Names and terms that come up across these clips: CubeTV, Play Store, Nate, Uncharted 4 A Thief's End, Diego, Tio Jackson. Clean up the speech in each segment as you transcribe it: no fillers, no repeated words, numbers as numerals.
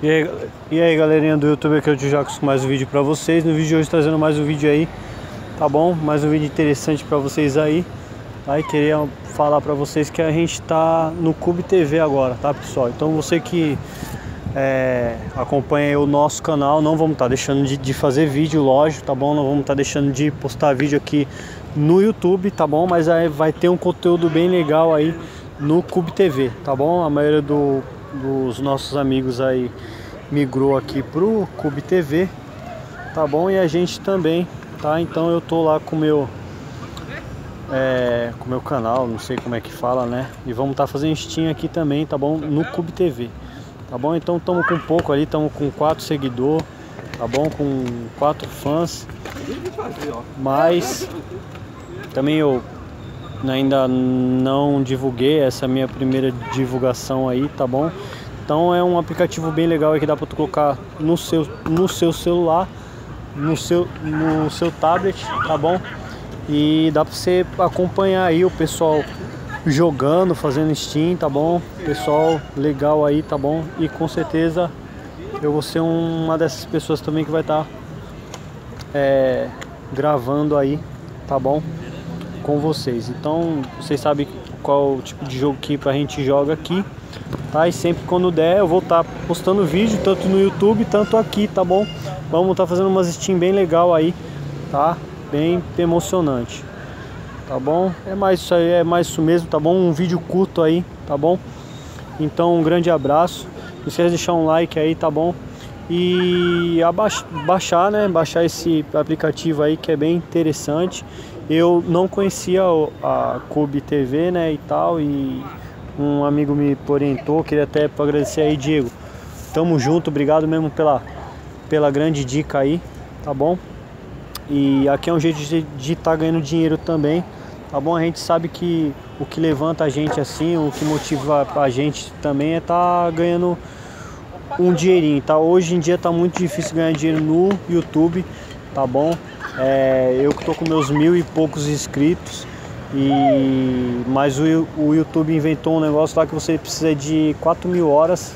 E aí galerinha do YouTube, aqui é o Tio Jackson com mais um vídeo pra vocês. No vídeo de hoje trazendo mais um vídeo aí, tá bom? Mais um vídeo interessante pra vocês aí. Aí queria falar pra vocês que a gente tá no CubeTV agora, tá pessoal? Então você que acompanha o nosso canal, não vamos estar deixando de fazer vídeo, lógico, tá bom? Não vamos estar deixando de postar vídeo aqui no YouTube, tá bom? Mas aí vai ter um conteúdo bem legal aí no CubeTV, tá bom? A maioria dos nossos amigos aí migrou aqui pro CubeTV, tá bom? E a gente também, tá? Então eu tô lá com o meu canal, não sei como é que fala, né? E vamos tá fazendo stream aqui também, tá bom? No CubeTV, tá bom? Então estamos com pouco ali, estamos com 4 seguidores, tá bom? Com 4 fãs, mas também eu ainda não divulguei, essa é a minha primeira divulgação aí, tá bom? Então é um aplicativo bem legal aí que dá pra tu colocar no seu celular, no seu tablet, tá bom? E dá pra você acompanhar aí o pessoal jogando, fazendo stream, tá bom? Pessoal legal aí, tá bom? E com certeza eu vou ser uma dessas pessoas também que vai estar gravando aí, tá bom? Com vocês. Então vocês sabem qual tipo de jogo que a gente joga aqui, tá? E sempre quando der eu vou estar postando vídeo tanto no YouTube, tanto aqui, tá bom? Vamos estar fazendo umas stream bem legal aí, tá? Bem emocionante, tá bom? É mais isso aí, é mais isso mesmo, tá bom? Um vídeo curto aí, tá bom? Então um grande abraço, não esqueça de deixar um like aí, tá bom? E baixar, né? Baixar esse aplicativo aí que é bem interessante. Eu não conhecia a CubeTV, né, e tal, e um amigo me orientou, queria até agradecer aí, Diego. Tamo junto, obrigado mesmo pela grande dica aí, tá bom? E aqui é um jeito de estar ganhando dinheiro também, tá bom? A gente sabe que o que levanta a gente assim, o que motiva a gente também é estar ganhando um dinheirinho, tá? Hoje em dia tá muito difícil ganhar dinheiro no YouTube, tá bom? Eu que tô com meus 1000 e poucos inscritos, mas o YouTube inventou um negócio lá que você precisa de 4.000 horas,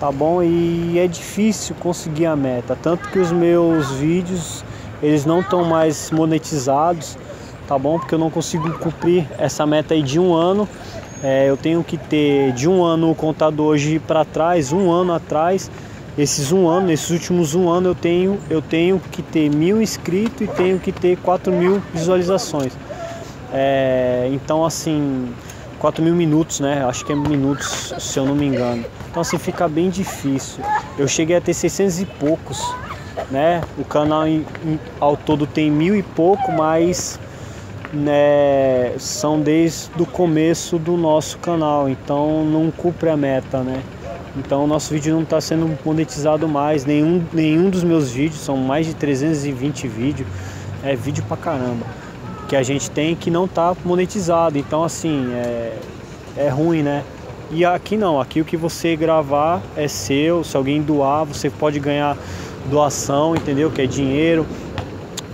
tá bom? E é difícil conseguir a meta, tanto que os meus vídeos eles não estão mais monetizados, tá bom? Porque eu não consigo cumprir essa meta aí de um ano. Eu tenho que ter de um ano contado hoje para trás, um ano atrás. Nesses últimos um ano eu tenho que ter 1000 inscritos e tenho que ter 4000 visualizações. Então assim, 4000 minutos, né? Acho que é minutos, se eu não me engano. Então assim, fica bem difícil. Eu cheguei a ter 600 e poucos, né? O canal ao todo tem 1000 e pouco, mas né, são desde o começo do nosso canal, então não cumpre a meta, né? Então o nosso vídeo não está sendo monetizado mais, nenhum dos meus vídeos, são mais de 320 vídeos, é vídeo pra caramba, que a gente tem que não tá monetizado, então assim, é ruim, né? E aqui não, aqui o que você gravar é seu, se alguém doar, você pode ganhar doação, entendeu? Que é dinheiro,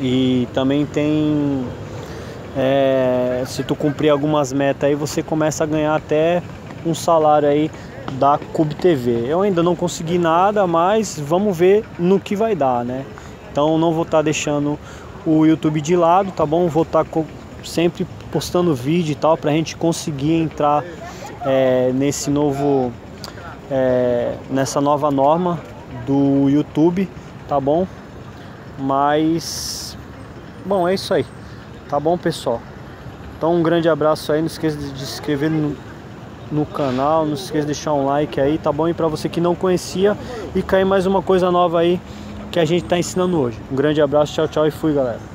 e também tem, se tu cumprir algumas metas aí, você começa a ganhar até um salário aí, da CubeTV. Eu ainda não consegui nada, mas vamos ver no que vai dar, né? Então não vou estar deixando o YouTube de lado, tá bom? Vou estar sempre postando vídeo e tal, pra gente conseguir entrar nessa nova norma do YouTube, tá bom? Mas bom, é isso aí, tá bom, pessoal? Então um grande abraço aí, não esqueça de se inscrever no canal, não se esqueça de deixar um like aí, tá bom? E pra você que não conhecia, e cair mais uma coisa nova aí que a gente tá ensinando hoje. Um grande abraço, tchau, tchau e fui, galera.